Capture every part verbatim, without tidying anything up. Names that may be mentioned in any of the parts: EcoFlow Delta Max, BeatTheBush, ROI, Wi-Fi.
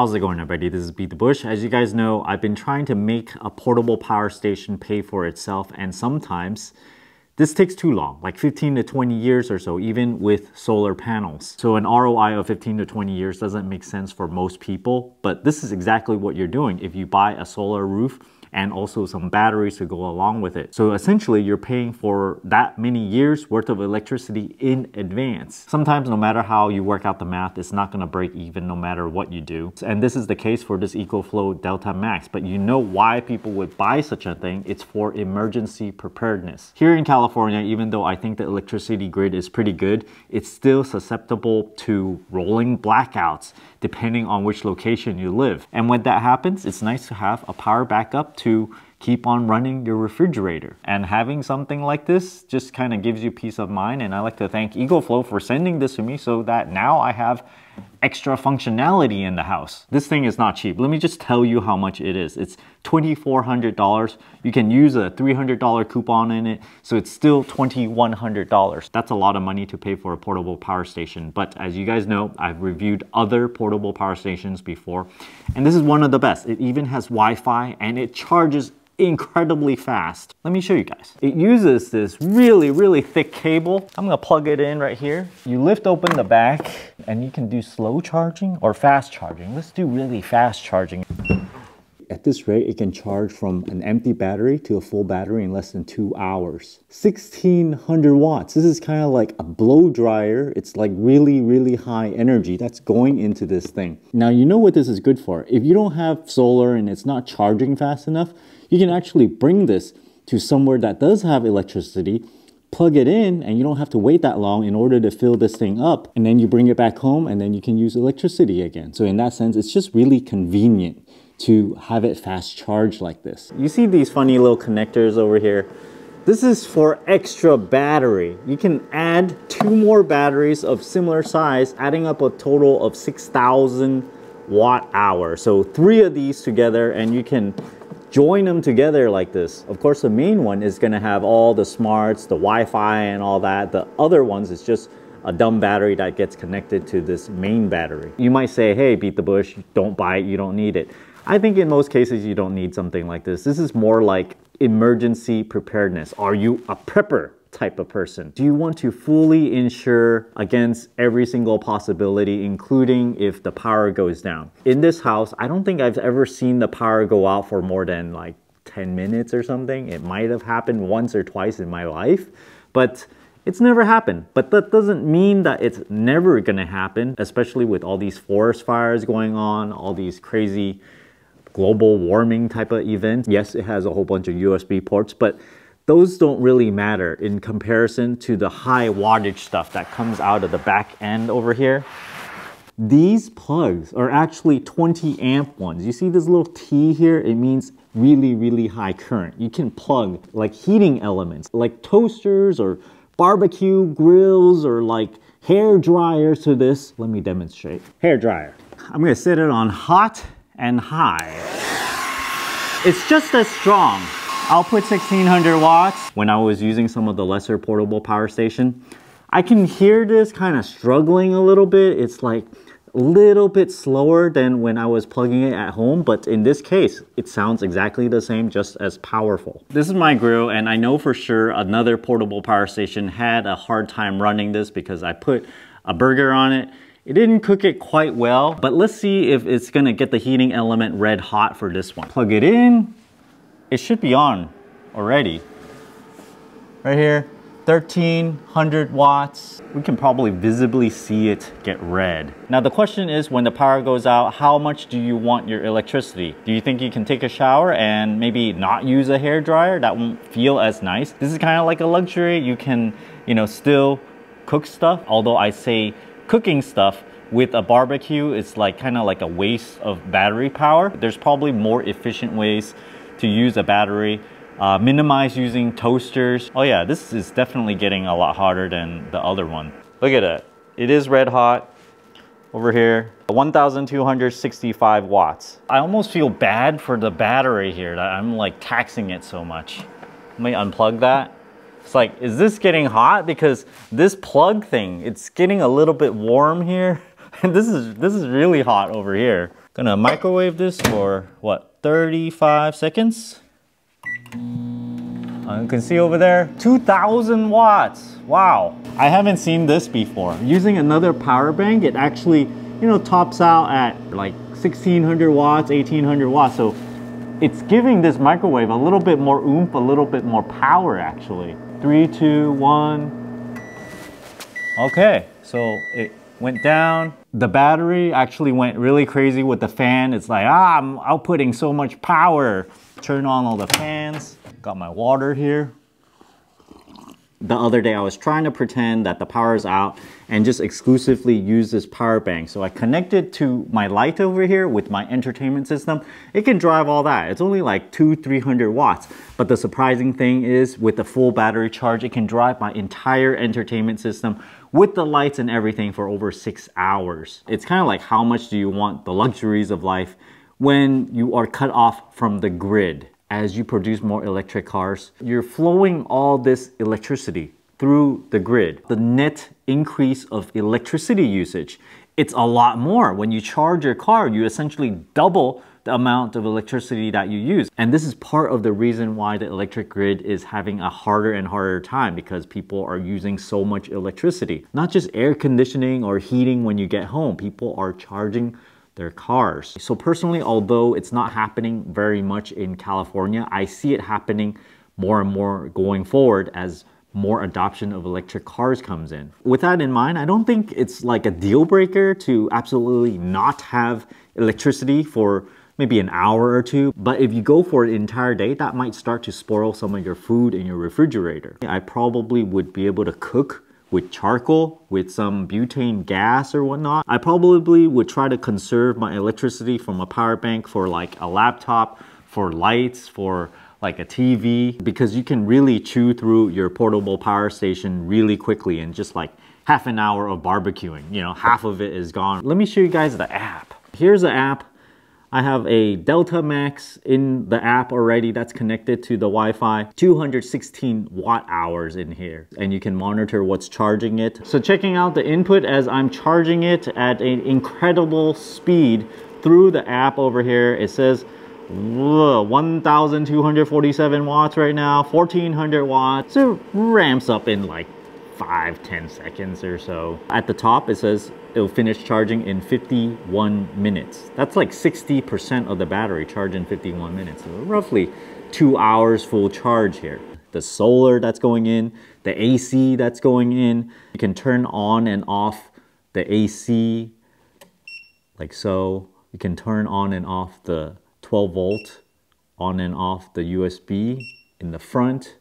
How's it going, everybody? This is BeatTheBush. As you guys know, I've been trying to make a portable power station pay for itself, and sometimes this takes too long, like fifteen to twenty years or so, even with solar panels. So an R O I of fifteen to twenty years doesn't make sense for most people, but this is exactly what you're doing if you buy a solar roof and also some batteries to go along with it. So essentially you're paying for that many years worth of electricity in advance. Sometimes no matter how you work out the math, it's not gonna break even no matter what you do. And this is the case for this EcoFlow Delta Max, but you know why people would buy such a thing. It's for emergency preparedness. Here in California, even though I think the electricity grid is pretty good, it's still susceptible to rolling blackouts depending on which location you live. And when that happens, it's nice to have a power backup to keep on running your refrigerator. And having something like this just kind of gives you peace of mind. And I like to thank EcoFlow for sending this to me so that now I have extra functionality in the house. This thing is not cheap. Let me just tell you how much it is. It's twenty-four hundred dollars. You can use a three hundred dollar coupon in it, so it's still twenty-one hundred dollars. That's a lot of money to pay for a portable power station. But as you guys know, I've reviewed other portable power stations before, and this is one of the best. It even has Wi-Fi and it charges incredibly fast. Let me show you guys. It uses this really, really thick cable. I'm gonna plug it in right here. You lift open the back and you can do slow charging or fast charging. Let's do really fast charging. At this rate, it can charge from an empty battery to a full battery in less than two hours. sixteen hundred watts. This is kind of like a blow dryer. It's like really, really high energy that's going into this thing. Now, you know what this is good for. If you don't have solar and it's not charging fast enough, you can actually bring this to somewhere that does have electricity, plug it in, and you don't have to wait that long in order to fill this thing up. And then you bring it back home and then you can use electricity again. So in that sense, it's just really convenient to have it fast charged like this. You see these funny little connectors over here? This is for extra battery. You can add two more batteries of similar size, adding up a total of six thousand watt hours. So three of these together and you can join them together like this. Of course, the main one is gonna have all the smarts, the Wi-Fi and all that. The other ones is just a dumb battery that gets connected to this main battery. You might say, hey, BeatTheBush, don't buy it, you don't need it. I think in most cases, you don't need something like this. This is more like emergency preparedness. Are you a prepper type of person? Do you want to fully insure against every single possibility, including if the power goes down? In this house, I don't think I've ever seen the power go out for more than like ten minutes or something. It might have happened once or twice in my life, but it's never happened. But that doesn't mean that it's never gonna happen, especially with all these forest fires going on, all these crazy global warming type of events. Yes, it has a whole bunch of U S B ports, but those don't really matter in comparison to the high wattage stuff that comes out of the back end over here. These plugs are actually twenty amp ones. You see this little T here? It means really, really high current. You can plug like heating elements, like toasters or barbecue grills or like hair dryers to this. Let me demonstrate. Hair dryer. I'm gonna set it on hot and high. It's just as strong. Output sixteen hundred watts. When I was using some of the lesser portable power station, I can hear this kind of struggling a little bit. It's like a little bit slower than when I was plugging it at home, but in this case, it sounds exactly the same, just as powerful. This is my grill, and I know for sure another portable power station had a hard time running this because I put a burger on it. It didn't cook it quite well, but let's see if it's gonna get the heating element red hot for this one. Plug it in. It should be on already. Right here, thirteen hundred watts. We can probably visibly see it get red. Now the question is, when the power goes out, how much do you want your electricity? Do you think you can take a shower and maybe not use a hair dryer? That won't feel as nice. This is kind of like a luxury. You can, you know, still cook stuff. Although I say cooking stuff with a barbecue, it's like kind of like a waste of battery power. There's probably more efficient ways to use a battery, uh, minimize using toasters. Oh yeah, this is definitely getting a lot hotter than the other one. Look at it, it is red hot over here, one thousand two hundred sixty-five watts. I almost feel bad for the battery here, that I'm like taxing it so much. Let me unplug that. It's like, is this getting hot? Because this plug thing, it's getting a little bit warm here. And this is, this is really hot over here. Gonna microwave this for what, thirty-five seconds? Uh, you can see over there, two thousand watts. Wow. I haven't seen this before. Using another power bank, it actually, you know, tops out at like sixteen hundred watts, eighteen hundred watts. So it's giving this microwave a little bit more oomph, a little bit more power actually. Three, two, one. Okay, so it went down. The battery actually went really crazy with the fan. It's like, ah, I'm outputting so much power. Turn on all the fans. Got my water here. The other day I was trying to pretend that the power is out and just exclusively use this power bank. So I connected to my light over here with my entertainment system. It can drive all that. It's only like two, three hundred watts. But the surprising thing is with the full battery charge, it can drive my entire entertainment system with the lights and everything for over six hours. It's kind of like, how much do you want the luxuries of life when you are cut off from the grid? As you produce more electric cars, you're flowing all this electricity through the grid. The net increase of electricity usage, it's a lot more. When you charge your car, you essentially double the amount of electricity that you use. And this is part of the reason why the electric grid is having a harder and harder time, because people are using so much electricity. Not just air conditioning or heating when you get home, people are charging their cars. So personally, although it's not happening very much in California, I see it happening more and more going forward as more adoption of electric cars comes in. With that in mind, I don't think it's like a deal breaker to absolutely not have electricity for maybe an hour or two. But if you go for an entire day, that might start to spoil some of your food in your refrigerator. I probably would be able to cook with charcoal, with some butane gas or whatnot. I probably would try to conserve my electricity from a power bank for like a laptop, for lights, for like a T V, because you can really chew through your portable power station really quickly in just like half an hour of barbecuing. You know, half of it is gone. Let me show you guys the app. Here's the app. I have a Delta Max in the app already that's connected to the Wi-Fi. two hundred sixteen watt hours in here. And you can monitor what's charging it. So checking out the input as I'm charging it at an incredible speed through the app over here. It says one thousand two hundred forty-seven watts right now, fourteen hundred watts. So it ramps up in like five, ten seconds or so. At the top, it says it'll finish charging in fifty-one minutes. That's like sixty percent of the battery charged in fifty-one minutes. So roughly two hours full charge here. The solar that's going in, the A C that's going in. You can turn on and off the A C like so. You can turn on and off the twelve volt, on and off the U S B in the front.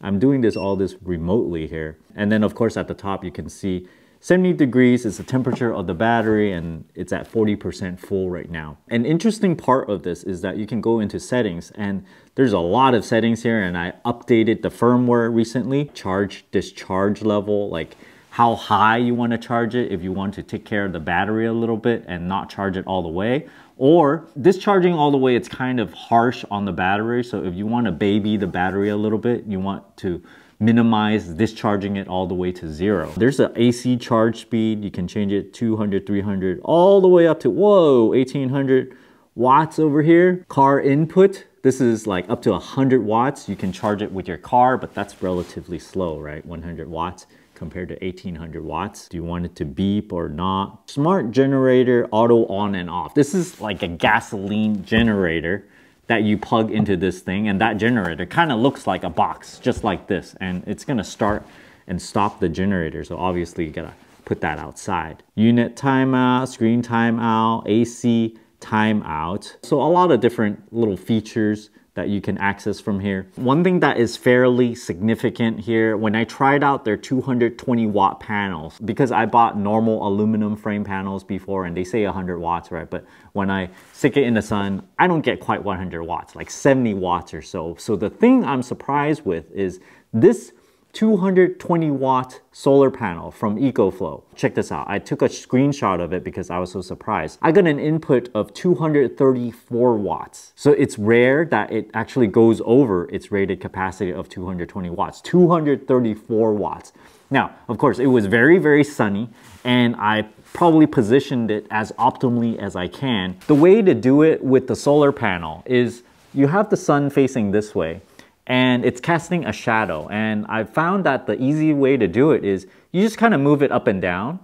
I'm doing this all this remotely here. And then of course at the top you can see seventy degrees is the temperature of the battery and it's at forty percent full right now. An interesting part of this is that you can go into settings, and there's a lot of settings here, and I updated the firmware recently. Charge discharge level, like how high you want to charge it if you want to take care of the battery a little bit and not charge it all the way. Or discharging all the way, it's kind of harsh on the battery. So if you want to baby the battery a little bit, you want to minimize discharging it all the way to zero. There's the A C charge speed. You can change it two hundred, three hundred, all the way up to, whoa, eighteen hundred watts over here. Car input, this is like up to one hundred watts. You can charge it with your car, but that's relatively slow, right? one hundred watts. Compared to eighteen hundred watts. Do you want it to beep or not? Smart generator, auto on and off. This is like a gasoline generator that you plug into this thing, and that generator kind of looks like a box, just like this, and it's gonna start and stop the generator. So obviously you gotta put that outside. Unit timeout, screen timeout, A C timeout. So a lot of different little features that you can access from here. One thing that is fairly significant here, when I tried out their two hundred twenty watt panels, because I bought normal aluminum frame panels before and they say one hundred watts, right? But when I stick it in the sun, I don't get quite one hundred watts, like seventy watts or so. So the thing I'm surprised with is this two hundred twenty watt solar panel from EcoFlow. Check this out. I took a screenshot of it because I was so surprised. I got an input of two hundred thirty-four watts. So it's rare that it actually goes over its rated capacity of two hundred twenty watts. two hundred thirty-four watts. Now, of course, it was very, very sunny, and I probably positioned it as optimally as I can. The way to do it with the solar panel is you have the sun facing this way, and it's casting a shadow. And I've found that the easy way to do it is you just kind of move it up and down.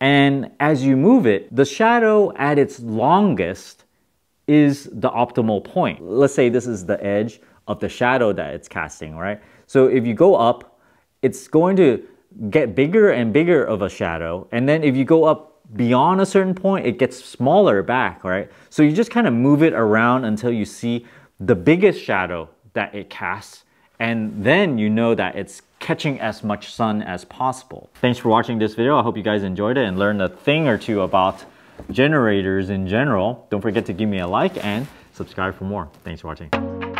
And as you move it, the shadow at its longest is the optimal point. Let's say this is the edge of the shadow that it's casting, right? So if you go up, it's going to get bigger and bigger of a shadow. And then if you go up beyond a certain point, it gets smaller back, right? So you just kind of move it around until you see the biggest shadow that it casts. And then you know that it's catching as much sun as possible. Thanks for watching this video. I hope you guys enjoyed it and learned a thing or two about generators in general. Don't forget to give me a like and subscribe for more. Thanks for watching.